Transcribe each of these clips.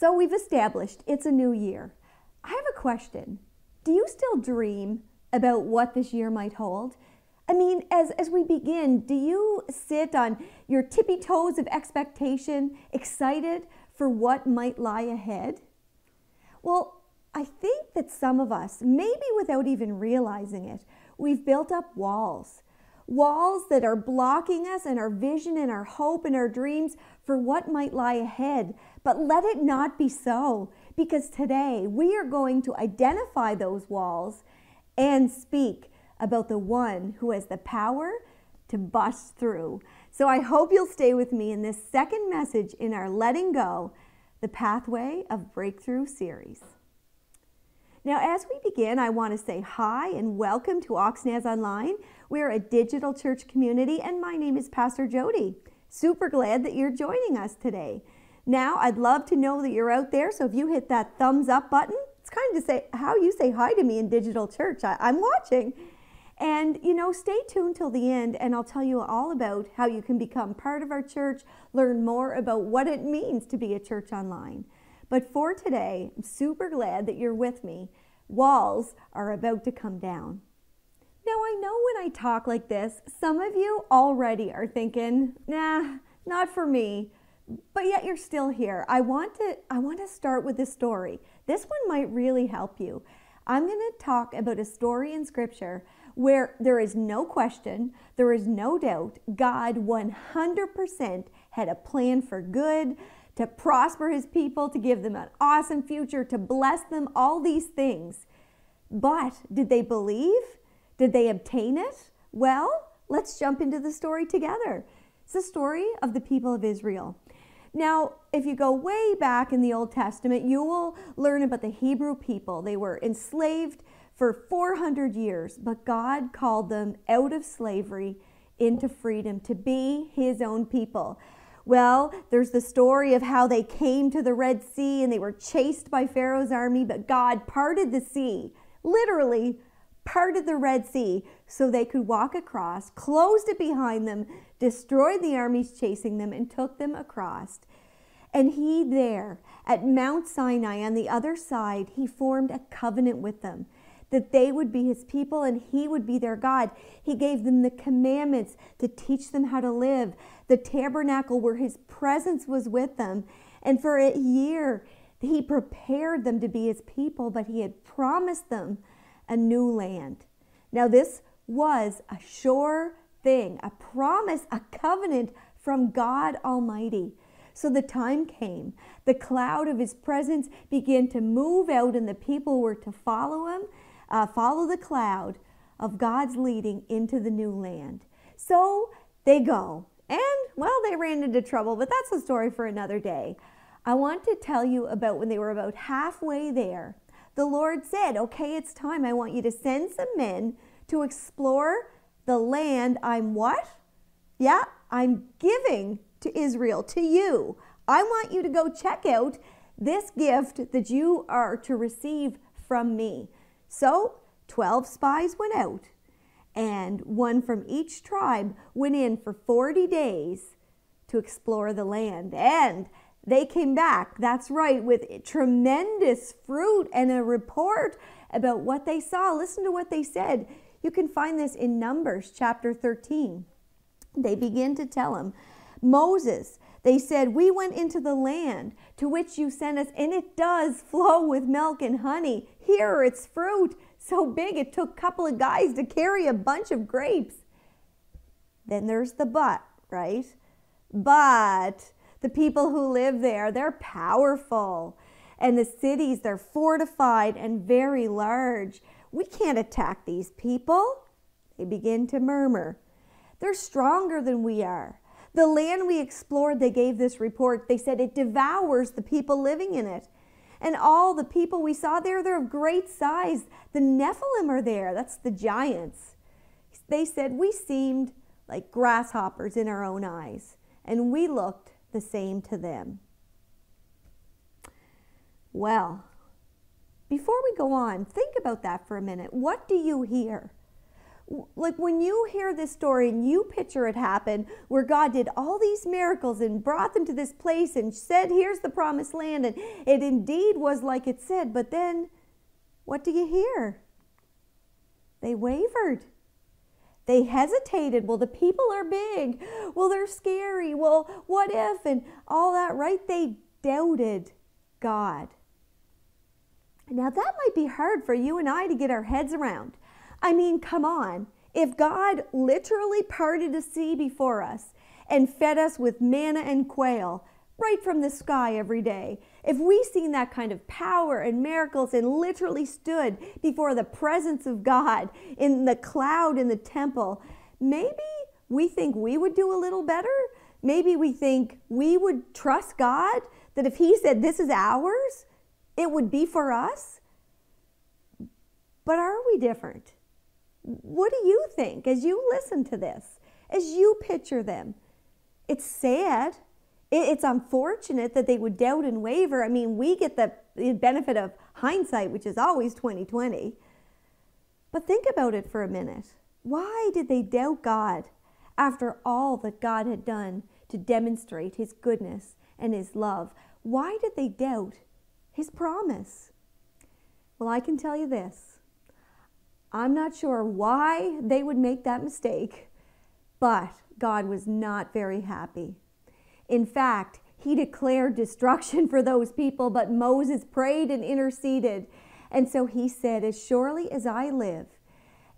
So we've established it's a new year. I have a question. Do you still dream about what this year might hold? I mean, as we begin, do you sit on your tippy toes of expectation, excited for what might lie ahead? Well, I think that some of us, maybe without even realizing it, we've built up walls. Walls that are blocking us and our vision and our hope and our dreams for what might lie ahead. But let it not be so, because today we are going to identify those walls and speak about the one who has the power to bust through. So I hope you'll stay with me in this second message in our Letting Go, the Pathway of Breakthrough series. Now, as we begin, I want to say hi and welcome to Oxnaz Online. We're a digital church community, and my name is Pastor Jody. Super glad that you're joining us today. Now, I'd love to know that you're out there, so if you hit that thumbs up button, it's kind of to say how you say hi to me in digital church. I'm watching. And, you know, stay tuned till the end, and I'll tell you all about how you can become part of our church, learn more about what it means to be a church online. But for today, I'm super glad that you're with me. Walls are about to come down. Now, I know when I talk like this, some of you already are thinking, nah, not for me, but yet you're still here. I want to start with this story. This one might really help you. I'm going to talk about a story in Scripture where there is no question, there is no doubt, God 100% had a plan for good, to prosper his people, to give them an awesome future, to bless them, all these things. But did they believe? Did they obtain it? Well, let's jump into the story together. It's the story of the people of Israel. Now, if you go way back in the Old Testament, you will learn about the Hebrew people. They were enslaved for 400 years, but God called them out of slavery into freedom to be his own people. Well, there's the story of how they came to the Red Sea and they were chased by Pharaoh's army, but God parted the sea, literally parted the Red Sea so they could walk across, closed it behind them, destroyed the armies chasing them, and took them across. And he there at Mount Sinai on the other side, he formed a covenant with them, that they would be his people and he would be their God. He gave them the commandments to teach them how to live, the tabernacle where his presence was with them. And for a year, he prepared them to be his people, but he had promised them a new land. Now this was a sure thing, a promise, a covenant from God Almighty. So the time came, the cloud of his presence began to move out and the people were to follow him. Follow the cloud of God's leading into the new land. So they go, and well, they ran into trouble, but that's a story for another day. I want to tell you about when they were about halfway there, the Lord said, okay, it's time. I want you to send some men to explore the land I'm what? Yeah, I'm giving to Israel, to you. I want you to go check out this gift that you are to receive from me. So 12 spies went out, and one from each tribe went in for 40 days to explore the land. And they came back, that's right, with tremendous fruit and a report about what they saw. Listen to what they said. You can find this in Numbers chapter 13. They begin to tell him, Moses, they said, we went into the land to which you sent us, and it does flow with milk and honey. Here are its fruit, so big it took a couple of guys to carry a bunch of grapes. Then there's the but, right? But the people who live there, they're powerful. And the cities, they're fortified and very large. We can't attack these people. They begin to murmur. They're stronger than we are. The land we explored, they gave this report. They said it devours the people living in it. And all the people we saw there, they're of great size. The Nephilim are there. That's the giants. They said, we seemed like grasshoppers in our own eyes, and we looked the same to them. Well, before we go on, think about that for a minute. What do you hear? Like when you hear this story and you picture it happen, where God did all these miracles and brought them to this place and said, here's the promised land, and it indeed was like it said, but then what do you hear? They wavered. They hesitated. Well, the people are big. Well, they're scary. Well, what if? And all that, right? They doubted God. Now, that might be hard for you and I to get our heads around. I mean, come on. If God literally parted the sea before us and fed us with manna and quail right from the sky every day, if we seen that kind of power and miracles and literally stood before the presence of God in the cloud in the temple, maybe we think we would do a little better. Maybe we think we would trust God, that if he said this is ours, it would be for us. But are we different? What do you think as you listen to this, as you picture them? It's sad. It's unfortunate that they would doubt and waver. I mean, we get the benefit of hindsight, which is always 20/20. But think about it for a minute. Why did they doubt God after all that God had done to demonstrate his goodness and his love? Why did they doubt his promise? Well, I can tell you this. I'm not sure why they would make that mistake, but God was not very happy. In fact, he declared destruction for those people, but Moses prayed and interceded. And so he said, as surely as I live,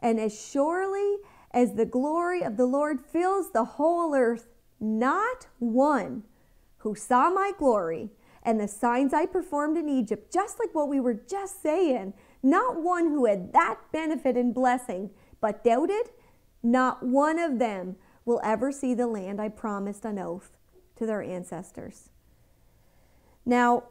and as surely as the glory of the Lord fills the whole earth, not one who saw my glory and the signs I performed in Egypt, just like what we were just saying, not one who had that benefit and blessing, but doubted, not one of them will ever see the land I promised on oath to their ancestors. Now,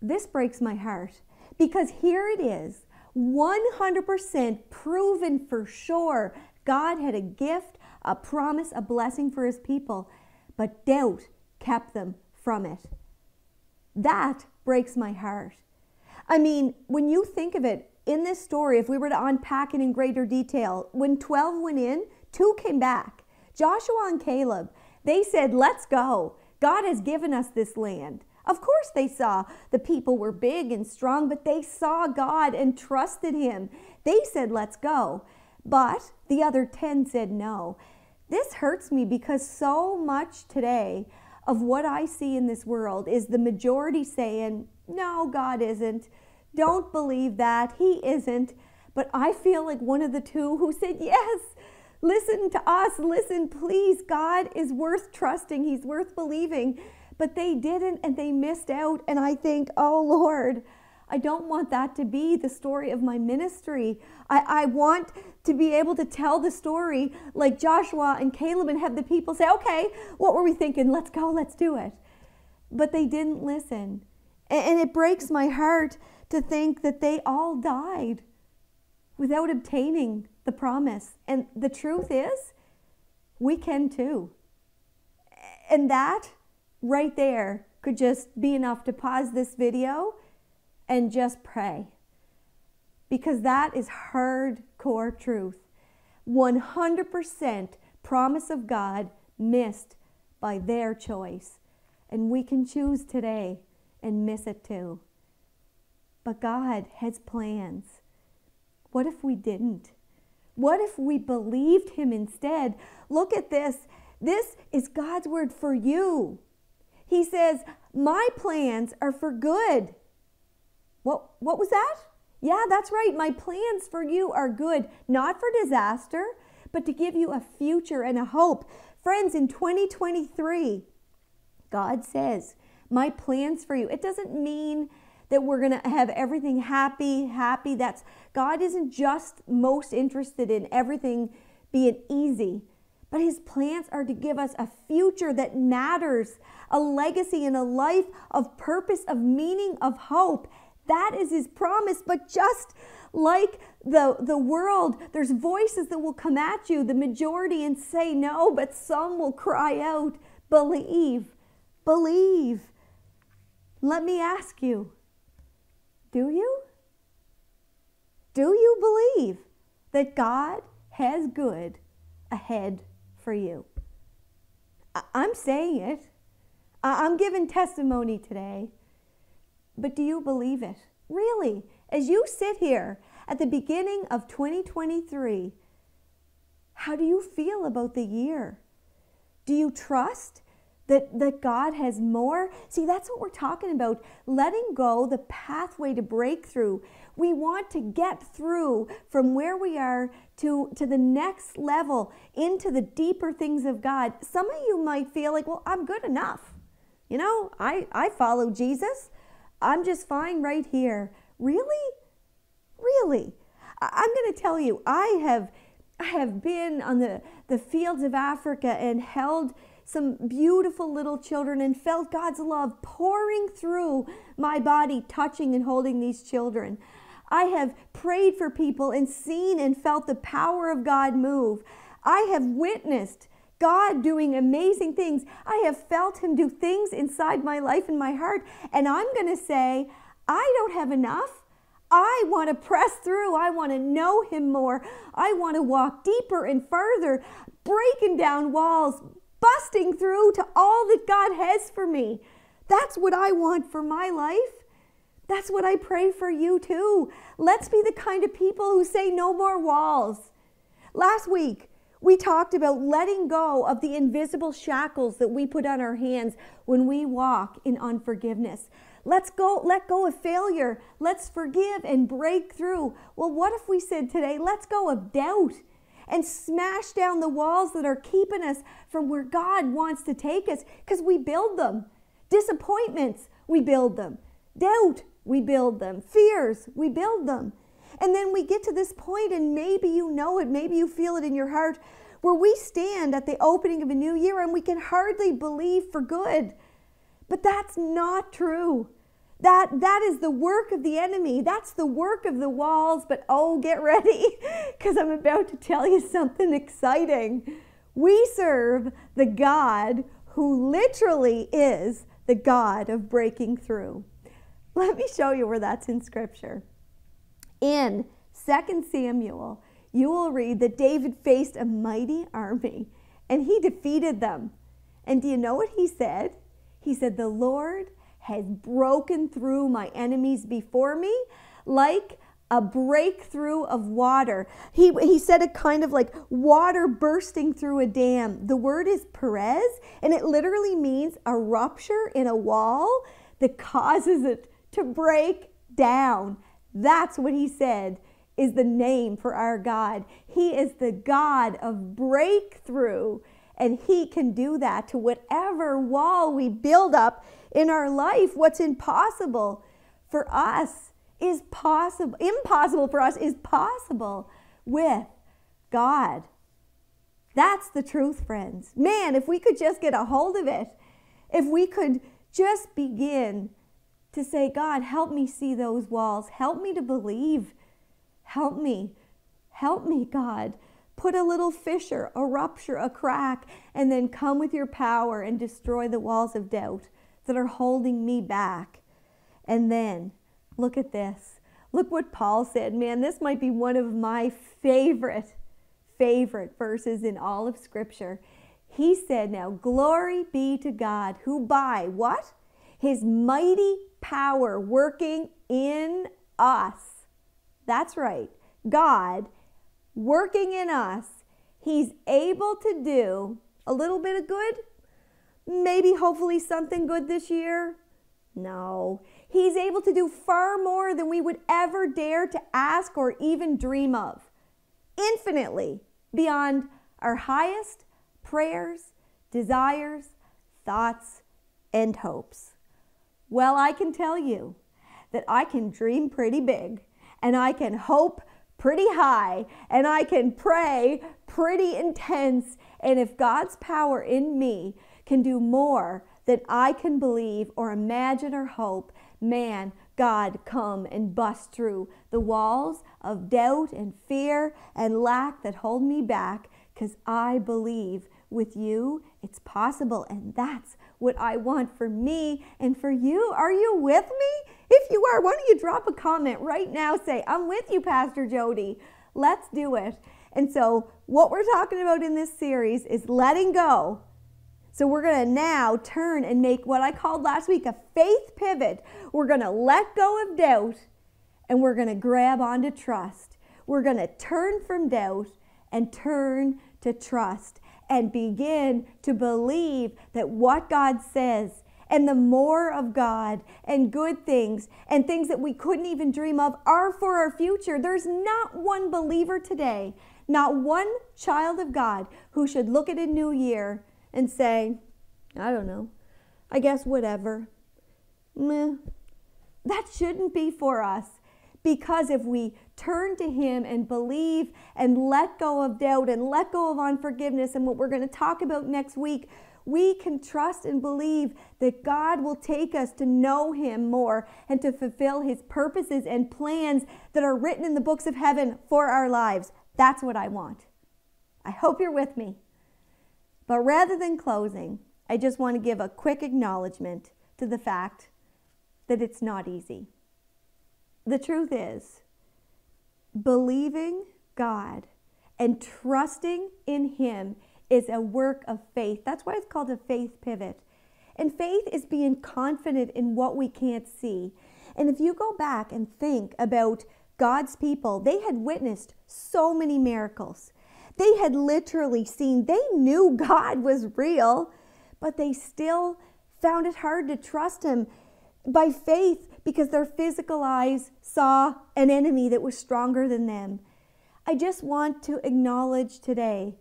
this breaks my heart, because here it is, 100% proven for sure. God had a gift, a promise, a blessing for his people, but doubt kept them from it. That breaks my heart. I mean, when you think of it, in this story, if we were to unpack it in greater detail, when 12 went in, 2 came back. Joshua and Caleb, they said, let's go. God has given us this land. Of course they saw the people were big and strong, but they saw God and trusted him. They said, let's go. But the other 10 said no. This hurts me, because so much today of what I see in this world is the majority saying, no, God isn't. Don't believe that. He isn't. But I feel like one of the 2 who said, yes, listen to us. Listen, please. God is worth trusting. He's worth believing. But they didn't, and they missed out. And I think, oh, Lord, I don't want that to be the story of my ministry. I want to be able to tell the story like Joshua and Caleb and have the people say, okay, what were we thinking? Let's go. Let's do it. But they didn't listen. And it breaks my heart to think that they all died without obtaining the promise. And the truth is, we can too. And that right there could just be enough to pause this video and just pray. Because that is hardcore truth. 100% promise of God missed by their choice. And we can choose today and miss it too. But God has plans. What if we didn't? What if we believed him instead? Look at this. This is God's word for you. He says, my plans are for good. What was that? Yeah, that's right. My plans for you are good, not for disaster, but to give you a future and a hope. Friends, in 2023, God says, my plans for you. It doesn't mean that we're going to have everything happy. That's, God isn't just most interested in everything being easy, but his plans are to give us a future that matters, a legacy and a life of purpose, of meaning, of hope. That is his promise. But just like the world, there's voices that will come at you, the majority, and say no, but some will cry out, believe. Let me ask you, do you believe that God has good ahead for you. I'm saying it. I'm giving testimony today. But do you believe it? Really, as you sit here at the beginning of 2023, how do you feel about the year? Do you trust that God has more? See, that's what we're talking about, letting go the pathway to breakthrough. We want to get through from where we are to the next level, into the deeper things of God. Some of you might feel like, well, I'm good enough. You know, I follow Jesus. I'm just fine right here. Really? Really? I'm going to tell you, I have been on the fields of Africa and held some beautiful little children and felt God's love pouring through my body, touching and holding these children. I have prayed for people and seen and felt the power of God move. I have witnessed God doing amazing things. I have felt Him do things inside my life and my heart. And I'm going to say, I don't have enough. I want to press through. I want to know Him more. I want to walk deeper and further, breaking down walls, busting through to all that God has for me. That's what I want for my life. That's what I pray for you too. Let's be the kind of people who say no more walls. Last week, we talked about letting go of the invisible shackles that we put on our hands when we walk in unforgiveness. Let go of failure. Let's forgive and break through. Well, what if we said today, let's go of doubt and smash down the walls that are keeping us from where God wants to take us, because we build them. Disappointments, we build them. Doubt, we build them. Fears, we build them. And then we get to this point, and maybe you know it, maybe you feel it in your heart, where we stand at the opening of a new year and we can hardly believe for good. But that's not true. That is the work of the enemy. That's the work of the walls. But oh, get ready, because I'm about to tell you something exciting. We serve the God who literally is the God of breaking through. Let me show you where that's in Scripture. In 2 Samuel, you will read that David faced a mighty army, and he defeated them. And do you know what he said? He said, "The Lord has broken through my enemies before me like a breakthrough of water." He said it kind of like water bursting through a dam. The word is perez, and it literally means a rupture in a wall that causes it to break down. That's what he said is the name for our God. He is the God of breakthrough, and He can do that to whatever wall we build up in our life. What's impossible for us is possible. Impossible for us is possible with God. That's the truth, friends. Man, if we could just get a hold of it, if we could just begin to say, God, help me see those walls. Help me to believe. Help me, God. Put a little fissure, a rupture, a crack, and then come with your power and destroy the walls of doubt that are holding me back. And then look at this. Look what Paul said. Man, this might be one of my favorite verses in all of Scripture. He said, "Now glory be to God who by" what? "His mighty power working in us." That's right. God working in us. He's able to do a little bit of good. Maybe hopefully something good this year. No. He's able to do far more than we would ever dare to ask or even dream of. Infinitely beyond our highest prayers, desires, thoughts, and hopes. Well, I can tell you that I can dream pretty big, and I can hope pretty high, and I can pray pretty intense. And if God's power in me can do more than I can believe or imagine or hope, man, God, come and bust through the walls of doubt and fear and lack that hold me back, because I believe with you it's possible, and that's what I want for me and for you. Are you with me? If you are, why don't you drop a comment right now? Say, I'm with you, Pastor Jody. Let's do it. And so what we're talking about in this series is letting go. So we're going to now turn and make what I called last week a faith pivot. We're going to let go of doubt and we're going to grab onto trust. We're going to turn from doubt and turn to trust and begin to believe that what God says and the more of God and good things and things that we couldn't even dream of are for our future. There's not one believer today, not one child of God who should look at a new year and say, I don't know, I guess whatever. Meh. That shouldn't be for us, because if we turn to Him and believe and let go of doubt and let go of unforgiveness and what we're going to talk about next week, we can trust and believe that God will take us to know Him more and to fulfill His purposes and plans that are written in the books of heaven for our lives. That's what I want. I hope you're with me. But rather than closing, I just want to give a quick acknowledgement to the fact that it's not easy. The truth is, believing God and trusting in Him is a work of faith. That's why it's called a faith pivot. And faith is being confident in what we can't see. And if you go back and think about God's people, they had witnessed so many miracles. They had literally seen, they knew God was real, but they still found it hard to trust Him by faith because their physical eyes saw an enemy that was stronger than them. I just want to acknowledge today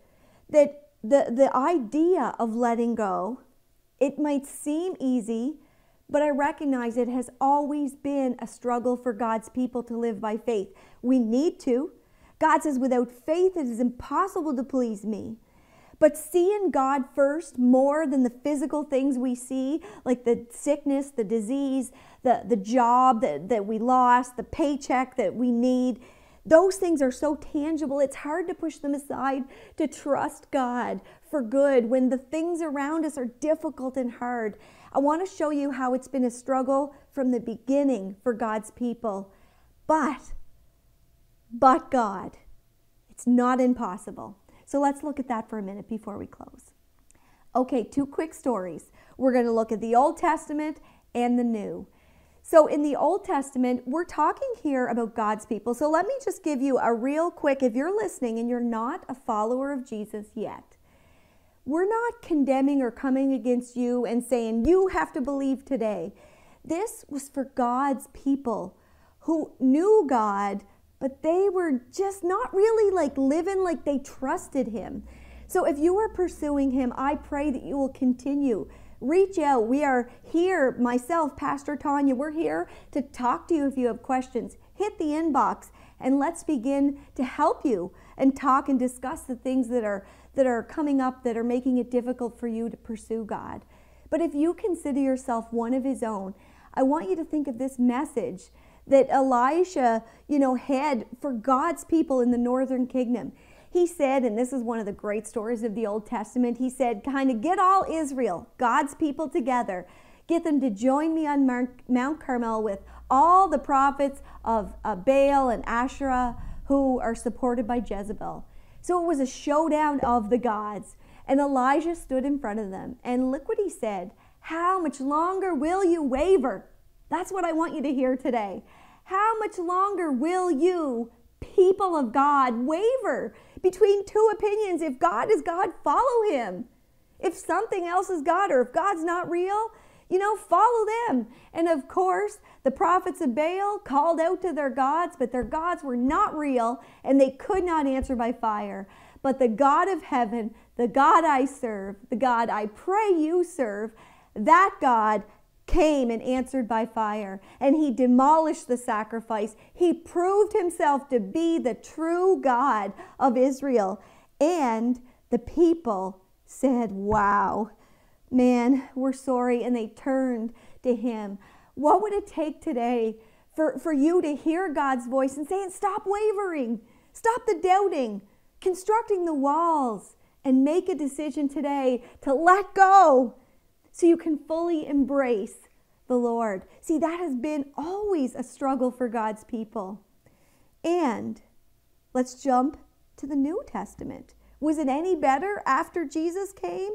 that the idea of letting go, it might seem easy, but I recognize it has always been a struggle for God's people to live by faith. We need to. God says, without faith, it is impossible to please me. But seeing God first more than the physical things we see, like the sickness, the disease, the job that we lost, the paycheck that we need, those things are so tangible. It's hard to push them aside to trust God for good when the things around us are difficult and hard. I want to show you how it's been a struggle from the beginning for God's people. But God, it's not impossible. So let's look at that for a minute before we close. Okay, two quick stories. We're going to look at the Old Testament and the New. So in the Old Testament, we're talking here about God's people. So let me just give you a real quick, if you're listening and you're not a follower of Jesus yet, we're not condemning or coming against you and saying, you have to believe today. This was for God's people who knew God, but they were just not really like living like they trusted Him. So if you are pursuing Him, I pray that you will continue. Reach out. We are here, myself, Pastor Tanya, we're here to talk to you if you have questions. Hit the inbox and let's begin to help you and talk and discuss the things that are coming up that are making it difficult for you to pursue God. But if you consider yourself one of His own, I want you to think of this message that Elisha, had for God's people in the Northern Kingdom. He said, and this is one of the great stories of the Old Testament, he said, get all Israel, God's people together, get them to join me on Mount Carmel with all the prophets of Baal and Asherah who are supported by Jezebel. So it was a showdown of the gods. And Elijah stood in front of them. And look what he said, how much longer will you waver? That's what I want you to hear today. How much longer will you, people of God, waver between two opinions? If God is God, follow Him. If something else is God, or if God's not real, follow them. And of course, the prophets of Baal called out to their gods, but their gods were not real, and they could not answer by fire. But the God of heaven, the God I serve, the God I pray you serve, that God came and answered by fire, and He demolished the sacrifice. He proved Himself to be the true God of Israel. And the people said, wow, man, we're sorry. And they turned to Him. What would it take today for you to hear God's voice and say, stop wavering, stop the doubting, constructing the walls, and make a decision today to let go, so you can fully embrace the Lord. See, that has been always a struggle for God's people. And let's jump to the New Testament. Was it any better after Jesus came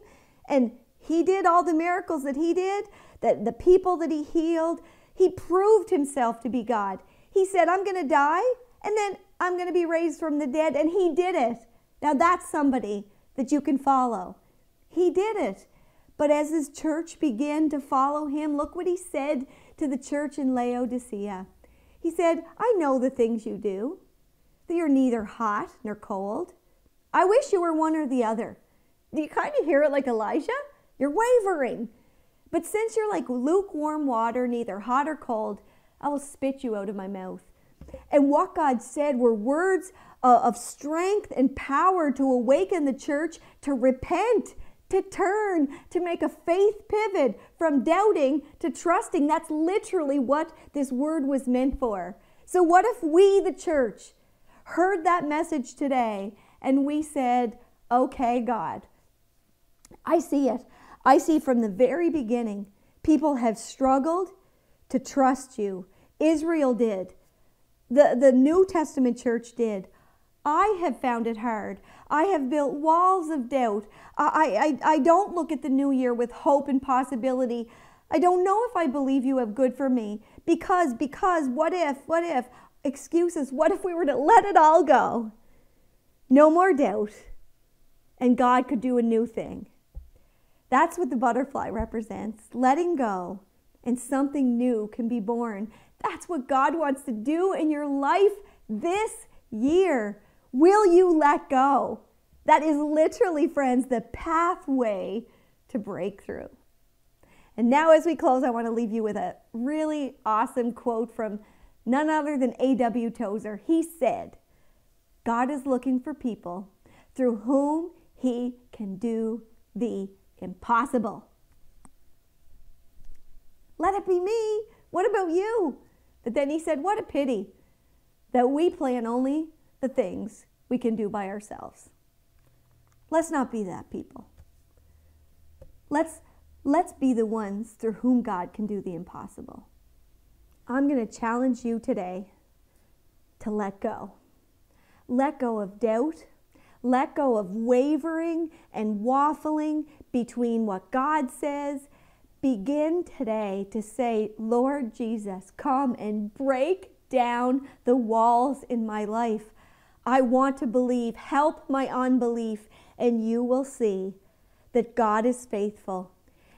and he did all the miracles that he did, that the people that he healed? He proved himself to be God. He said, I'm going to die and then I'm going to be raised from the dead. And he did it. Now that's somebody that you can follow. He did it. But as his church began to follow him, look what he said to the church in Laodicea. He said, I know the things you do, that you're neither hot nor cold. I wish you were one or the other. Do you kind of hear it like Elijah? You're wavering. But since you're like lukewarm water, neither hot or cold, I will spit you out of my mouth. And what God said were words of strength and power to awaken the church to repent, to turn, to make a faith pivot from doubting to trusting. That's literally what this word was meant for. So what if we, the church, heard that message today and we said, okay, God, I see it. I see from the very beginning, people have struggled to trust you. Israel did. The New Testament church did. I have found it hard. I have built walls of doubt. I don't look at the new year with hope and possibility. I don't know if I believe you have good for me. Because, what if, excuses, what if we were to let it all go? No more doubt. And God could do a new thing. That's what the butterfly represents. Letting go and something new can be born. That's what God wants to do in your life this year. Will you let go? That is literally, friends, the pathway to breakthrough. And now as we close, I want to leave you with a really awesome quote from none other than A.W. Tozer. He said, God is looking for people through whom he can do the impossible. Let it be me. What about you? But then he said, what a pity that we plan only the things we can do by ourselves. Let's not be that people. Let's be the ones through whom God can do the impossible. I'm going to challenge you today to let go. Let go of doubt. Let go of wavering and waffling between what God says. Begin today to say, Lord Jesus, come and break down the walls in my life. I want to believe. Help my unbelief. And you will see that God is faithful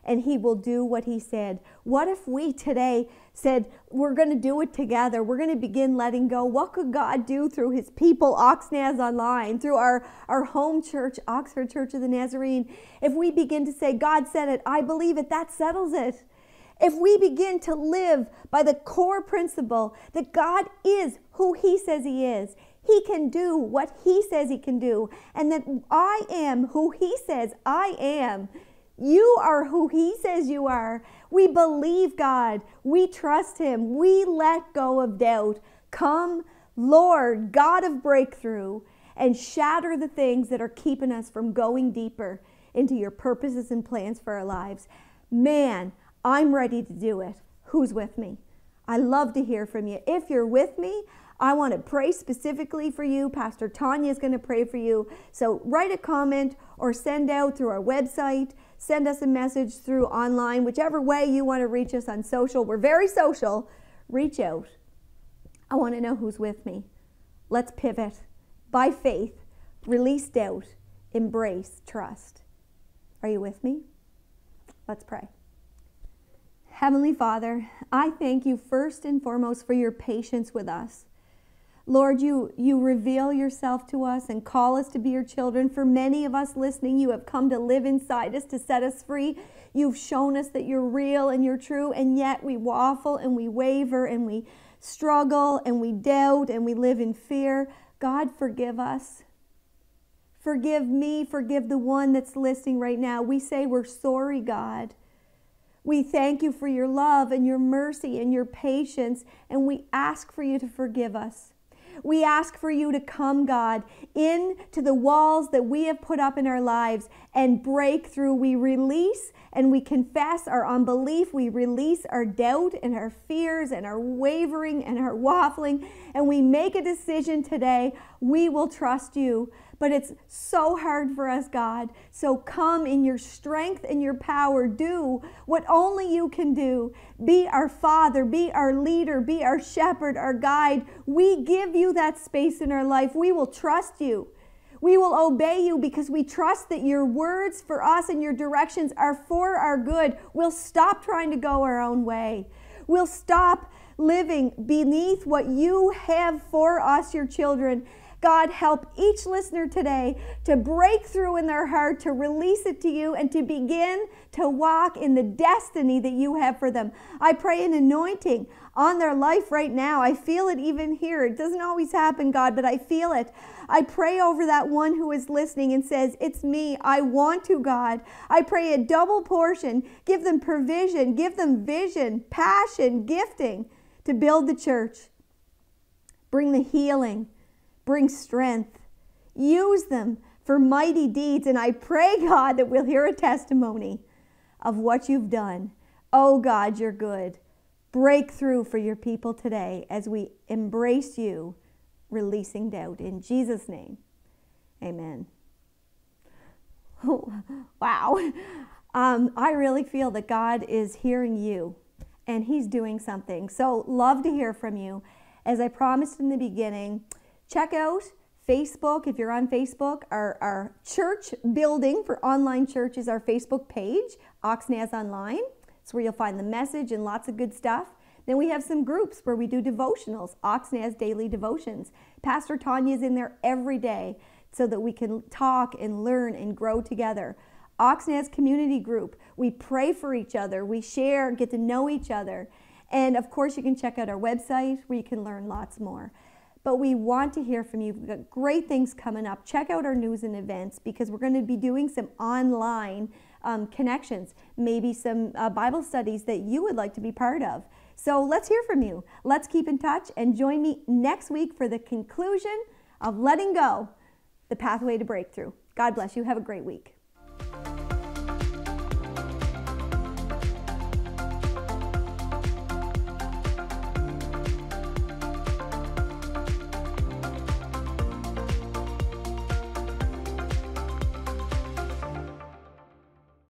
and he will do what he said. What if we today said, we're going to do it together. We're going to begin letting go. What could God do through his people, Oxnaz Online, through our home church, Oxford Church of the Nazarene? If we begin to say, God said it, I believe it, that settles it. If we begin to live by the core principle that God is who he says he is, he can do what he says he can do, and that I am who he says I am. You are who he says you are. We believe God. We trust him. We let go of doubt. Come, Lord, God of breakthrough, and shatter the things that are keeping us from going deeper into your purposes and plans for our lives. Man, I'm ready to do it. Who's with me? I love to hear from you. If you're with me, I want to pray specifically for you. Pastor Tanya is going to pray for you. So write a comment or send out through our website. Send us a message through online, whichever way you want to reach us on social. We're very social. Reach out. I want to know who's with me. Let's pivot by faith, release doubt, embrace trust. Are you with me? Let's pray. Heavenly Father, I thank you first and foremost for your patience with us. Lord, you reveal yourself to us and call us to be your children. For many of us listening, you have come to live inside us to set us free. You've shown us that you're real and you're true, and yet we waffle and we waver and we struggle and we doubt and we live in fear. God, forgive us. Forgive me. Forgive the one that's listening right now. We say we're sorry, God. We thank you for your love and your mercy and your patience, and we ask for you to forgive us. We ask for you to come, God, into the walls that we have put up in our lives and break through. We release and we confess our unbelief. We release our doubt and our fears and our wavering and our waffling. And we make a decision today. we will trust you. But it's so hard for us, God. So come in your strength and your power. Do what only you can do. Be our Father. Be our leader. Be our shepherd, our guide. We give you that space in our life. We will trust you. We will obey you because we trust that your words for us and your directions are for our good. We'll stop trying to go our own way. We'll stop living beneath what you have for us, your children. God, help each listener today to break through in their heart, to release it to you, and to begin to walk in the destiny that you have for them. I pray an anointing on their life right now. I feel it even here. It doesn't always happen, God, but I feel it. I pray over that one who is listening and says, it's me. I want to, God. I pray a double portion. Give them provision. Give them vision, passion, gifting to build the church. Bring the healing. Bring strength. Use them for mighty deeds. And I pray, God, that we'll hear a testimony of what you've done. Oh, God, you're good. Break through for your people today as we embrace you, releasing doubt. In Jesus' name, amen. Oh, wow. I really feel that God is hearing you and he's doing something. So love to hear from you. As I promised in the beginning, check out Facebook, if you're on Facebook, our church building for online church is our Facebook page, Oxnaz Online. It's where you'll find the message and lots of good stuff. Then we have some groups where we do devotionals, Oxnaz Daily Devotions. Pastor Tanya's in there every day so that we can talk and learn and grow together. Oxnaz Community Group, we pray for each other, we share, get to know each other. And of course you can check out our website where you can learn lots more. But we want to hear from you. We've got great things coming up. Check out our news and events because we're going to be doing some online connections, maybe some Bible studies that you would like to be part of. So let's hear from you. Let's keep in touch and join me next week for the conclusion of Letting Go, the Pathway to Breakthrough. God bless you. Have a great week.